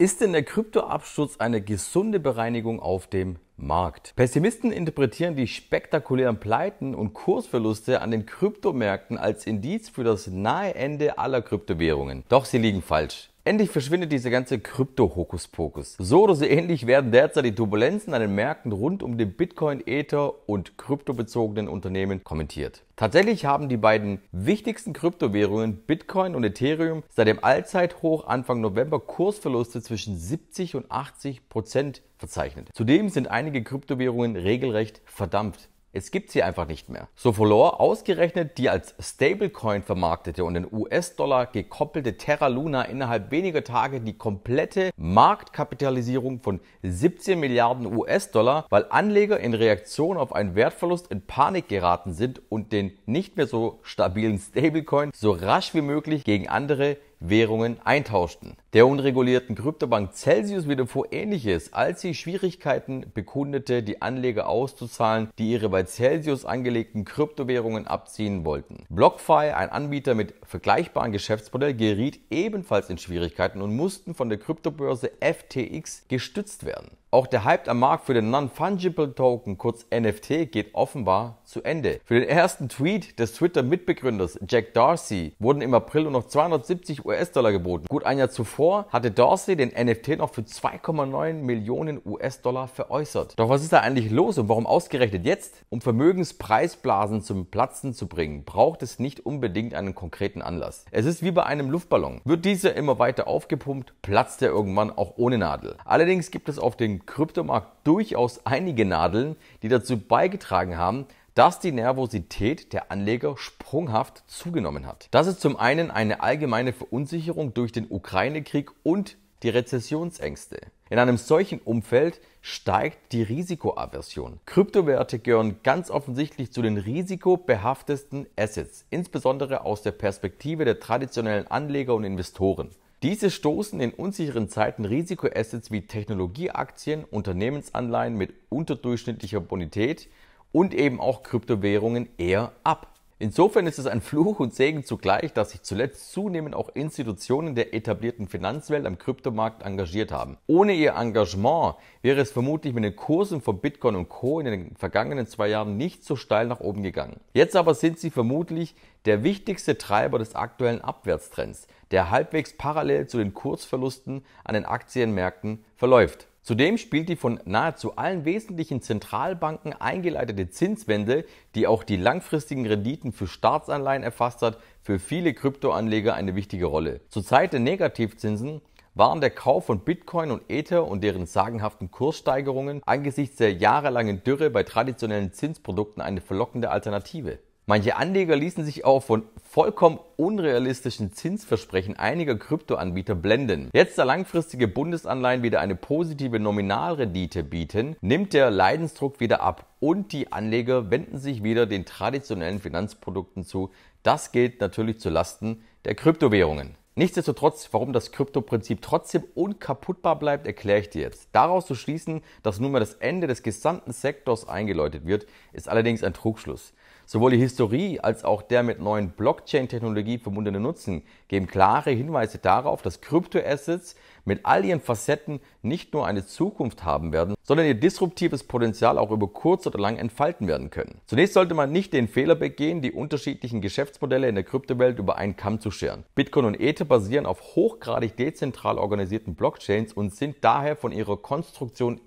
Ist denn der Kryptoabsturz eine gesunde Bereinigung auf dem Markt? Pessimisten interpretieren die spektakulären Pleiten und Kursverluste an den Kryptomärkten als Indiz für das nahe Ende aller Kryptowährungen. Doch sie liegen falsch. Endlich verschwindet diese ganze Krypto-Hokuspokus. So oder so ähnlich werden derzeit die Turbulenzen an den Märkten rund um den Bitcoin, Ether und kryptobezogenen Unternehmen kommentiert. Tatsächlich haben die beiden wichtigsten Kryptowährungen Bitcoin und Ethereum seit dem Allzeithoch Anfang November Kursverluste zwischen 70 und 80% verzeichnet. Zudem sind einige Kryptowährungen regelrecht verdampft. Es gibt sie einfach nicht mehr. So verlor ausgerechnet die als Stablecoin vermarktete und in US-Dollar gekoppelte Terra Luna innerhalb weniger Tage die komplette Marktkapitalisierung von 17 Milliarden US-Dollar, weil Anleger in Reaktion auf einen Wertverlust in Panik geraten sind und den nicht mehr so stabilen Stablecoin so rasch wie möglich gegen andere Währungen eintauschten. Der unregulierten Kryptobank Celsius widerfuhr Ähnliches, als sie Schwierigkeiten bekundete, die Anleger auszuzahlen, die ihre bei Celsius angelegten Kryptowährungen abziehen wollten. BlockFi, ein Anbieter mit vergleichbarem Geschäftsmodell, geriet ebenfalls in Schwierigkeiten und mussten von der Kryptobörse FTX gestützt werden. Auch der Hype am Markt für den Non-Fungible-Token, kurz NFT, geht offenbar zu Ende. Für den ersten Tweet des Twitter-Mitbegründers Jack Dorsey wurden im April nur noch 270 US-Dollar geboten. Gut ein Jahr zuvor hatte Dorsey den NFT noch für 2,9 Millionen US-Dollar veräußert. Doch was ist da eigentlich los und warum ausgerechnet jetzt? Um Vermögenspreisblasen zum Platzen zu bringen, braucht es nicht unbedingt einen konkreten Anlass. Es ist wie bei einem Luftballon. Wird dieser immer weiter aufgepumpt, platzt er irgendwann auch ohne Nadel. Allerdings gibt es auf den Kryptomarkt durchaus einige Nadeln, die dazu beigetragen haben, dass die Nervosität der Anleger sprunghaft zugenommen hat. Das ist zum einen eine allgemeine Verunsicherung durch den Ukraine-Krieg und die Rezessionsängste. In einem solchen Umfeld steigt die Risikoaversion. Kryptowerte gehören ganz offensichtlich zu den risikobehaftesten Assets, insbesondere aus der Perspektive der traditionellen Anleger und Investoren. Diese stoßen in unsicheren Zeiten Risikoassets wie Technologieaktien, Unternehmensanleihen mit unterdurchschnittlicher Bonität und eben auch Kryptowährungen eher ab. Insofern ist es ein Fluch und Segen zugleich, dass sich zuletzt zunehmend auch Institutionen der etablierten Finanzwelt am Kryptomarkt engagiert haben. Ohne ihr Engagement wäre es vermutlich mit den Kursen von Bitcoin und Co. in den vergangenen 2 Jahren nicht so steil nach oben gegangen. Jetzt aber sind sie vermutlich der wichtigste Treiber des aktuellen Abwärtstrends, der halbwegs parallel zu den Kursverlusten an den Aktienmärkten verläuft. Zudem spielt die von nahezu allen wesentlichen Zentralbanken eingeleitete Zinswende, die auch die langfristigen Renditen für Staatsanleihen erfasst hat, für viele Kryptoanleger eine wichtige Rolle. Zur Zeit der Negativzinsen waren der Kauf von Bitcoin und Ether und deren sagenhaften Kurssteigerungen angesichts der jahrelangen Dürre bei traditionellen Zinsprodukten eine verlockende Alternative. Manche Anleger ließen sich auch von vollkommen unrealistischen Zinsversprechen einiger Kryptoanbieter blenden. Jetzt, da langfristige Bundesanleihen wieder eine positive Nominalrendite bieten, nimmt der Leidensdruck wieder ab und die Anleger wenden sich wieder den traditionellen Finanzprodukten zu. Das gilt natürlich zu Lasten der Kryptowährungen. Nichtsdestotrotz, warum das Kryptoprinzip trotzdem unkaputtbar bleibt, erkläre ich dir jetzt. Daraus zu schließen, dass nunmehr das Ende des gesamten Sektors eingeläutet wird, ist allerdings ein Trugschluss. Sowohl die Historie als auch der mit neuen Blockchain-Technologie verbundene Nutzen geben klare Hinweise darauf, dass Kryptoassets mit all ihren Facetten nicht nur eine Zukunft haben werden, sondern ihr disruptives Potenzial auch über kurz oder lang entfalten werden können. Zunächst sollte man nicht den Fehler begehen, die unterschiedlichen Geschäftsmodelle in der Kryptowelt über einen Kamm zu scheren. Bitcoin und Ether basieren auf hochgradig dezentral organisierten Blockchains und sind daher von ihrer Konstruktion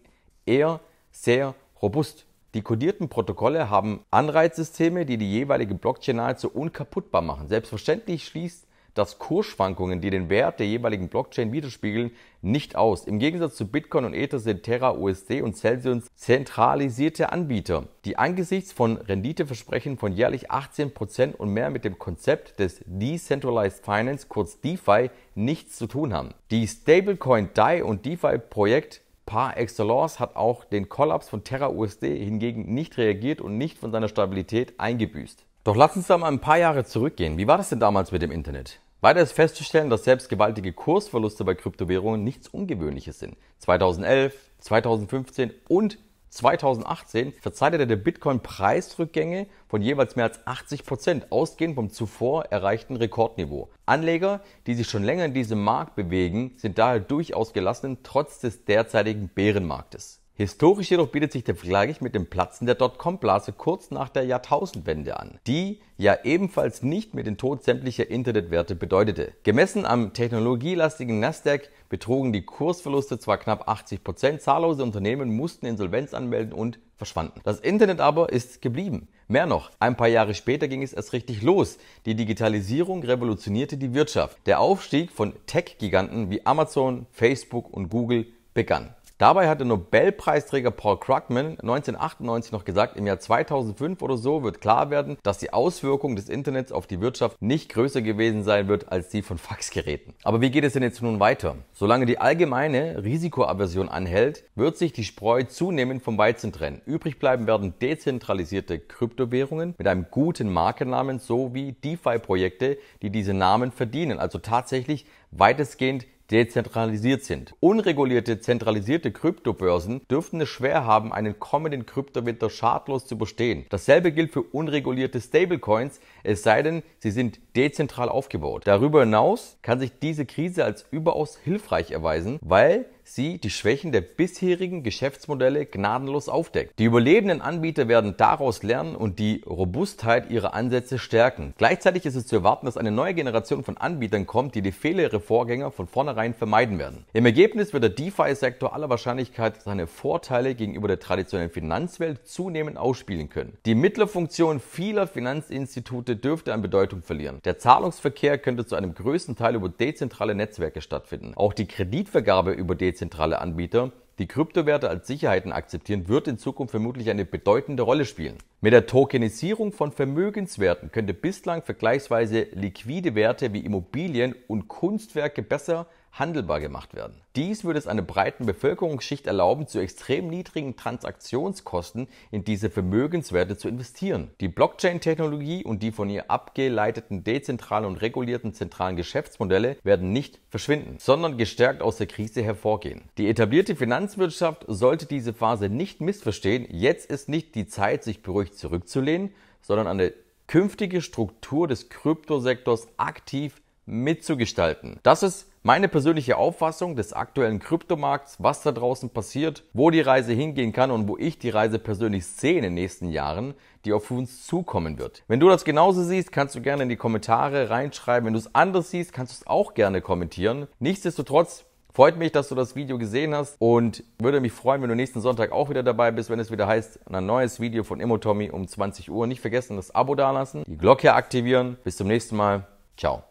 eher sehr robust. Die kodierten Protokolle haben Anreizsysteme, die die jeweilige Blockchain nahezu unkaputtbar machen. Selbstverständlich schließt das Kursschwankungen, die den Wert der jeweiligen Blockchain widerspiegeln, nicht aus. Im Gegensatz zu Bitcoin und Ether sind Terra, USD und Celsius zentralisierte Anbieter, die angesichts von Renditeversprechen von jährlich 18% und mehr mit dem Konzept des Decentralized Finance, kurz DeFi, nichts zu tun haben. Die Stablecoin DAI und DeFi-Projekt par excellence hat auch den Kollaps von Terra USD hingegen nicht reagiert und nicht von seiner Stabilität eingebüßt. Doch lass uns da mal ein paar Jahre zurückgehen. Wie war das denn damals mit dem Internet? Weiter ist festzustellen, dass selbst gewaltige Kursverluste bei Kryptowährungen nichts Ungewöhnliches sind. 2011, 2015 und 2018 verzeichnete der Bitcoin Preisrückgänge von jeweils mehr als 80%, ausgehend vom zuvor erreichten Rekordniveau. Anleger, die sich schon länger in diesem Markt bewegen, sind daher durchaus gelassen, trotz des derzeitigen Bärenmarktes. Historisch jedoch bietet sich der Vergleich mit dem Platzen der Dotcom-Blase kurz nach der Jahrtausendwende an, die ja ebenfalls nicht mit dem Tod sämtlicher Internetwerte bedeutete. Gemessen am technologielastigen Nasdaq betrugen die Kursverluste zwar knapp 80%, zahllose Unternehmen mussten Insolvenz anmelden und verschwanden. Das Internet aber ist geblieben. Mehr noch, ein paar Jahre später ging es erst richtig los. Die Digitalisierung revolutionierte die Wirtschaft. Der Aufstieg von Tech-Giganten wie Amazon, Facebook und Google begann. Dabei hat der Nobelpreisträger Paul Krugman 1998 noch gesagt, im Jahr 2005 oder so wird klar werden, dass die Auswirkung des Internets auf die Wirtschaft nicht größer gewesen sein wird als die von Faxgeräten. Aber wie geht es denn jetzt nun weiter? Solange die allgemeine Risikoaversion anhält, wird sich die Spreu zunehmend vom Weizen trennen. Übrig bleiben werden dezentralisierte Kryptowährungen mit einem guten Markennamen sowie DeFi-Projekte, die diese Namen verdienen, also tatsächlich weitestgehend dezentralisiert sind. Unregulierte, zentralisierte Kryptobörsen dürften es schwer haben, einen kommenden Kryptowinter schadlos zu überstehen. Dasselbe gilt für unregulierte Stablecoins, es sei denn, sie sind dezentral aufgebaut. Darüber hinaus kann sich diese Krise als überaus hilfreich erweisen, weil sie die Schwächen der bisherigen Geschäftsmodelle gnadenlos aufdeckt. Die überlebenden Anbieter werden daraus lernen und die Robustheit ihrer Ansätze stärken. Gleichzeitig ist es zu erwarten, dass eine neue Generation von Anbietern kommt, die die Fehler ihrer Vorgänger von vornherein vermeiden werden. Im Ergebnis wird der DeFi-Sektor aller Wahrscheinlichkeit seine Vorteile gegenüber der traditionellen Finanzwelt zunehmend ausspielen können. Die Mittlerfunktion vieler Finanzinstitute dürfte an Bedeutung verlieren. Der Zahlungsverkehr könnte zu einem größten Teil über dezentrale Netzwerke stattfinden. Auch die Kreditvergabe über dezentrale Anbieter, die Kryptowerte als Sicherheiten akzeptieren, wird in Zukunft vermutlich eine bedeutende Rolle spielen. Mit der Tokenisierung von Vermögenswerten könnte bislang vergleichsweise liquide Werte wie Immobilien und Kunstwerke besser handelbar gemacht werden. Dies würde es einer breiten Bevölkerungsschicht erlauben, zu extrem niedrigen Transaktionskosten in diese Vermögenswerte zu investieren. Die Blockchain-Technologie und die von ihr abgeleiteten dezentralen und regulierten zentralen Geschäftsmodelle werden nicht verschwinden, sondern gestärkt aus der Krise hervorgehen. Die etablierte Finanzwirtschaft sollte diese Phase nicht missverstehen. Jetzt ist nicht die Zeit, sich beruhigt zurückzulehnen, sondern an der künftigen Struktur des Kryptosektors aktiv mitzugestalten. Das ist meine persönliche Auffassung des aktuellen Kryptomarkts, was da draußen passiert, wo die Reise hingehen kann und wo ich die Reise persönlich sehe in den nächsten Jahren, die auf uns zukommen wird. Wenn du das genauso siehst, kannst du gerne in die Kommentare reinschreiben. Wenn du es anders siehst, kannst du es auch gerne kommentieren. Nichtsdestotrotz freut mich, dass du das Video gesehen hast und würde mich freuen, wenn du nächsten Sonntag auch wieder dabei bist, wenn es wieder heißt, ein neues Video von ImmoTommy um 20 Uhr. Nicht vergessen, das Abo dalassen, die Glocke aktivieren. Bis zum nächsten Mal. Ciao.